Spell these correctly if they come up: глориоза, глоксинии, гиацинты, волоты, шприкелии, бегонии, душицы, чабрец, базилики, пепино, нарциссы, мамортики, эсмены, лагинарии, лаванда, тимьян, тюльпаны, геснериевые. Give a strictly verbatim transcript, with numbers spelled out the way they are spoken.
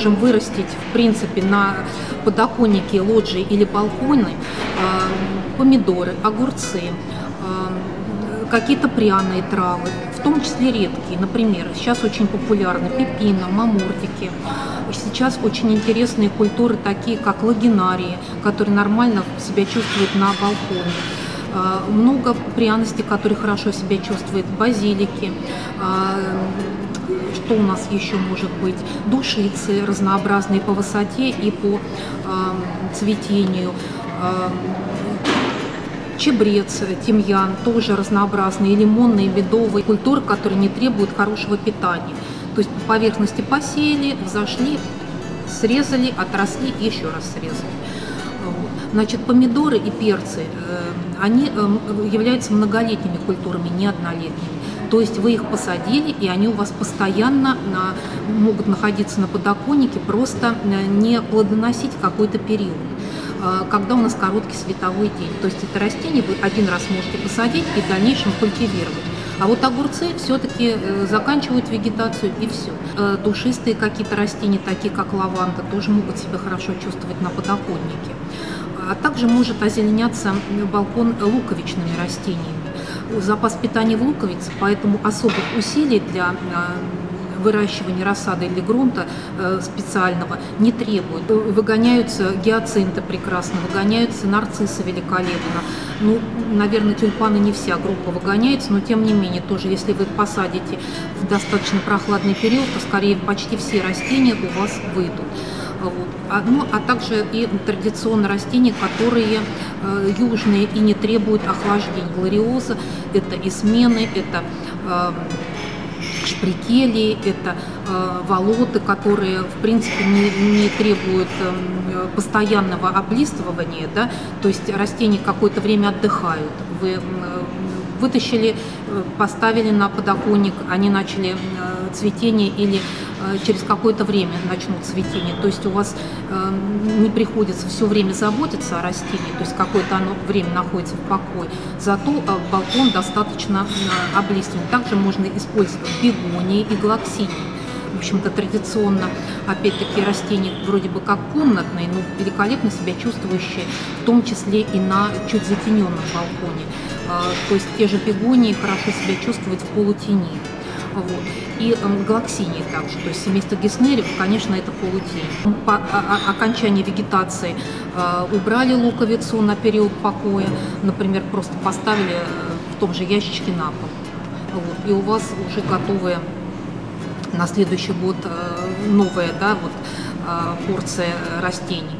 можем вырастить, в принципе, на подоконнике, лоджии или балконе помидоры, огурцы, какие-то пряные травы, в том числе редкие, например, сейчас очень популярны пепино, мамортики. Сейчас очень интересные культуры, такие как лагинарии, которые нормально себя чувствуют на балконе. Много пряностей, которые хорошо себя чувствуют, базилики. Что у нас еще может быть? Душицы разнообразные по высоте и по цветению. Чабрец, тимьян тоже разнообразные, лимонные, медовые культуры, которые не требуют хорошего питания. То есть по поверхности посеяли, взошли, срезали, отросли и еще раз срезали. Значит, помидоры и перцы, они являются многолетними культурами, не однолетними. То есть вы их посадили, и они у вас постоянно могут находиться на подоконнике, просто не плодоносить какой-то период, когда у нас короткий световой день. То есть это растение вы один раз можете посадить и в дальнейшем культивировать. А вот огурцы все-таки заканчивают вегетацию и все. Душистые какие-то растения, такие как лаванда, тоже могут себя хорошо чувствовать на подоконнике. А также может озеленяться балкон луковичными растениями. Запас питания в луковице, поэтому особых усилий для выращивания рассады или грунта специального не требует. Выгоняются гиацинты прекрасно, выгоняются нарциссы великолепно. Ну, наверное, тюльпаны не вся группа выгоняется, но тем не менее, тоже если вы посадите в достаточно прохладный период, то скорее почти все растения у вас выйдут. Вот. А, ну, а также и традиционные растения, которые э, южные и не требуют охлаждения. Глориоза, это эсмены, это э, шприкелии, это э, волоты, которые в принципе не, не требуют э, постоянного облистывания, да? То есть растения какое-то время отдыхают. Вы э, вытащили, э, поставили на подоконник, они начали э, цветение или через какое-то время начнут цветение. То есть у вас э, не приходится все время заботиться о растении, то есть какое-то оно время находится в покое. Зато э, балкон достаточно э, облиствован. Также можно использовать бегонии и глоксинии. В общем-то, традиционно, опять-таки, растения вроде бы как комнатные, но великолепно себя чувствующие, в том числе и на чуть затененном балконе. Э, то есть те же бегонии хорошо себя чувствуют в полутени. Вот. И э, глоксинии также, то есть семейство геснериевых, конечно, это полутень. По о, окончании вегетации э, убрали луковицу на период покоя, например, просто поставили в том же ящичке на пол. Вот. И у вас уже готовые на следующий год э, новая, да, вот, э, порция растений.